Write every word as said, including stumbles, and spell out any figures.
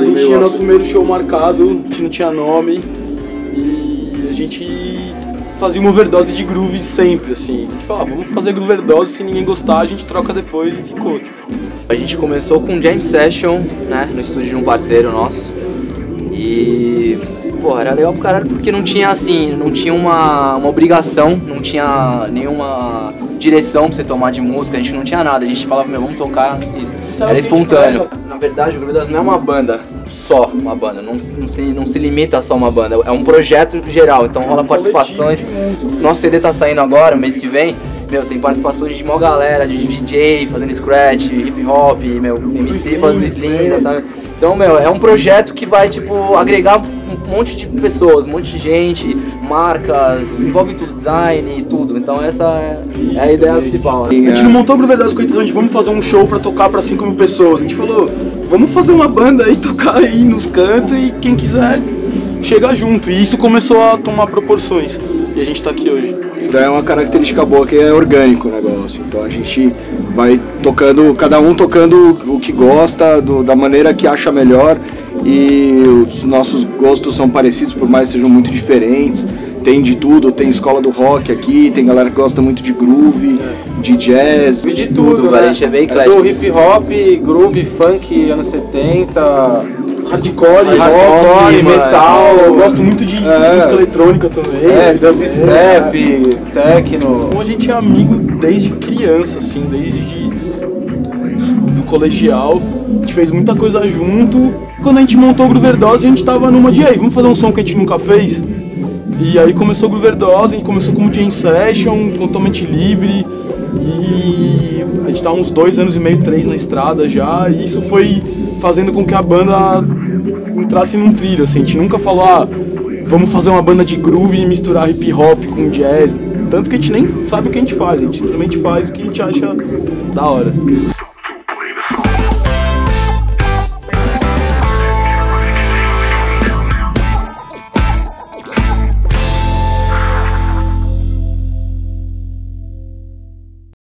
a gente tinha nosso primeiro show marcado, a gente não tinha nome e a gente fazia uma overdose de groove sempre, assim. A gente falava, vamos fazer grooverdose, se ninguém gostar a gente troca depois e ficou, tipo. A gente começou com jam session, né, no estúdio de um parceiro nosso e, porra, era legal pro caralho porque não tinha, assim, não tinha uma, uma obrigação, não tinha nenhuma direção pra você tomar de música, a gente não tinha nada, a gente falava, meu, vamos tocar isso, era espontâneo. Na verdade, o Grooverdose não é uma banda só, uma banda, não, não, se, não se limita a só uma banda, é um projeto geral, então rola participações, nosso C D tá saindo agora, mês que vem, meu, tem participações de mó galera, de D J fazendo scratch, hip hop, meu, M C fazendo slim, tá? Então, meu, é um projeto que vai, tipo, agregar um monte de pessoas, um monte de gente, marcas, envolve tudo, design e tudo. Então essa é, é a ideia principal. Né? A gente não montou o Grooverdose com a intenção de vamos fazer um show pra tocar pra cinco mil pessoas. A gente falou, vamos fazer uma banda aí, tocar aí nos cantos e quem quiser chegar junto. E isso começou a tomar proporções. E a gente tá aqui hoje. Isso daí é uma característica boa que é orgânico o negócio. Então a gente vai tocando, cada um tocando o que gosta, do, da maneira que acha melhor. E os nossos gostos são parecidos, por mais que sejam muito diferentes. Tem de tudo, tem escola do rock aqui, tem galera que gosta muito de groove, é. de jazz. De, de tudo, tudo, né? A gente é bem eclético. É do hip hop, groove, funk, anos setenta, hardcore, hardcore, hardcore metal. Eu gosto muito de é. música eletrônica também. É, dubstep, é. techno. Então a gente é amigo desde criança, assim, desde de, do colegial. A gente fez muita coisa junto. Quando a gente montou o Grooverdose, a gente tava numa de aí, vamos fazer um som que a gente nunca fez? E aí começou o Grooverdose, a gente começou como jam session, totalmente livre. E a gente tava uns dois anos e meio, três na estrada já. E isso foi fazendo com que a banda entrasse num trilho, assim. A gente nunca falou, ah, vamos fazer uma banda de groove e misturar hip hop com jazz. Tanto que a gente nem sabe o que a gente faz, a gente simplesmente faz o que a gente acha da hora.